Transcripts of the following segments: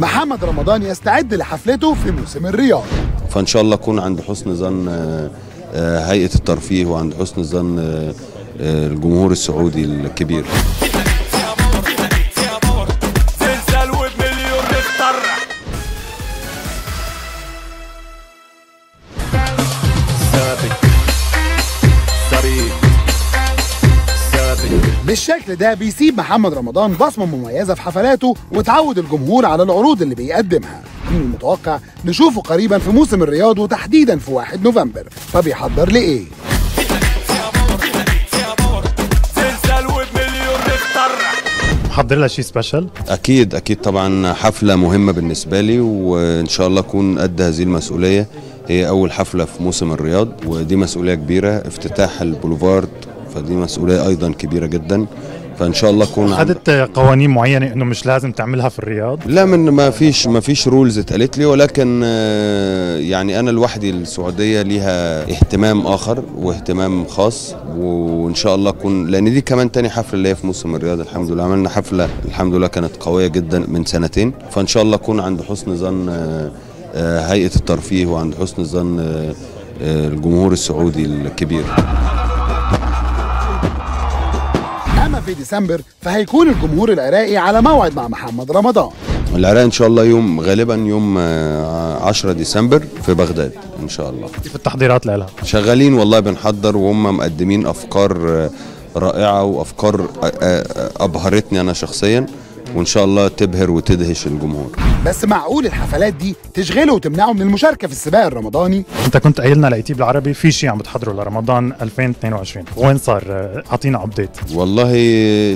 محمد رمضان يستعد لحفلته في موسم الرياض. فإن شاء الله أكون عند حسن ظن هيئة الترفيه وعند حسن ظن الجمهور السعودي الكبير. بالشكل ده بيسيب محمد رمضان بصمة مميزة في حفلاته وتعود الجمهور على العروض اللي بيقدمها. من المتوقع نشوفه قريبا في موسم الرياض وتحديدا في 1 نوفمبر. فبيحضر لإيه؟ محضر لها شيء سبيشال؟ أكيد أكيد طبعا، حفلة مهمة بالنسبة لي وإن شاء الله أكون قد هذه المسؤولية. هي أول حفلة في موسم الرياض ودي مسؤولية كبيرة، افتتاح البوليفارد فدي مسؤولية أيضا كبيرة جدا. فإن شاء الله أكون أخذت قوانين معينة إنه مش لازم تعملها في الرياض؟ لا، من ما فيش رولز اتقالت لي، ولكن يعني أنا لوحدي السعودية ليها اهتمام آخر واهتمام خاص، وإن شاء الله أكون، لأن دي كمان تاني حفلة اللي هي في موسم الرياض. الحمد لله عملنا حفلة الحمد لله كانت قوية جدا من 2 سنين، فإن شاء الله أكون عند حسن ظن هيئة الترفيه وعند حسن ظن الجمهور السعودي الكبير. في ديسمبر فهيكون الجمهور العراقي على موعد مع محمد رمضان. العراق ان شاء الله يوم، غالبا يوم 10 ديسمبر في بغداد ان شاء الله. كيف التحضيرات لها؟ شغالين والله، بنحضر وهم مقدمين افكار رائعه وافكار ابهرتني انا شخصيا، وان شاء الله تبهر وتدهش الجمهور. بس معقول الحفلات دي تشغله وتمنعه من المشاركه في السباق الرمضاني؟ انت كنت قايلنا لأيتيب العربي في شيء عم بتحضره لرمضان 2022، وين صار؟ اعطينا ابديت. والله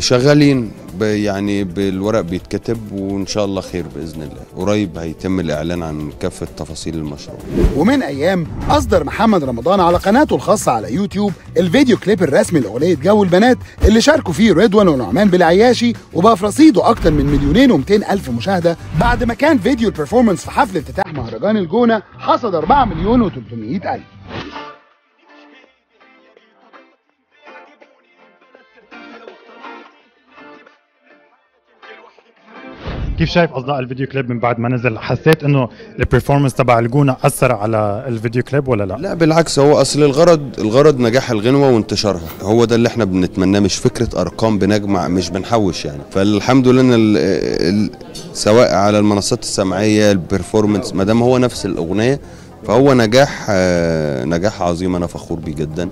شغالين يعني بالورق بيتكتب وان شاء الله خير باذن الله، قريب هيتم الاعلان عن كافه تفاصيل المشروع. ومن ايام اصدر محمد رمضان على قناته الخاصه على يوتيوب الفيديو كليب الرسمي لاغنيه جو البنات اللي شاركوا فيه ريد ون ونعمان بالعياشي، وبقى في رصيده اكتر من 2,200,000 مشاهده بعد ما كان فيديو البرفورمانس في حفل افتتاح مهرجان الجونه حصد 4,300,000. كيف شايف اصداء الفيديو كليب من بعد ما نزل؟ حسيت انه البرفورمانس تبع الجونه اثر على الفيديو كليب ولا لا؟ لا بالعكس، هو اصل الغرض نجاح الغنوه وانتشارها، هو ده اللي احنا بنتمناه، مش فكره ارقام بنجمع، مش بنحوش يعني. فالحمد لله ان سواء على المنصات السمعيه البرفورمانس ما دام هو نفس الاغنيه فهو نجاح عظيم، انا فخور بيه جدا،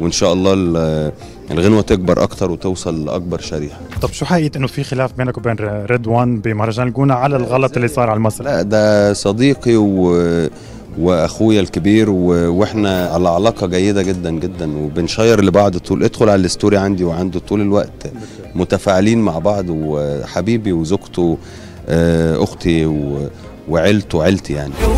وان شاء الله الغنوه تكبر اكتر وتوصل لاكبر شريحه. طب شو حقيقه انه في خلاف بينك وبين ريد وان بمهرجان الجونه على الغلط اللي صار على المسرح؟ لا ده صديقي واخويا الكبير واحنا على علاقه جيده جدا جدا، وبنشير لبعض طول، ادخل على الستوري عندي وعنده طول الوقت، متفاعلين مع بعض، وحبيبي وزوجته اختي وعيلته وعيلتي يعني.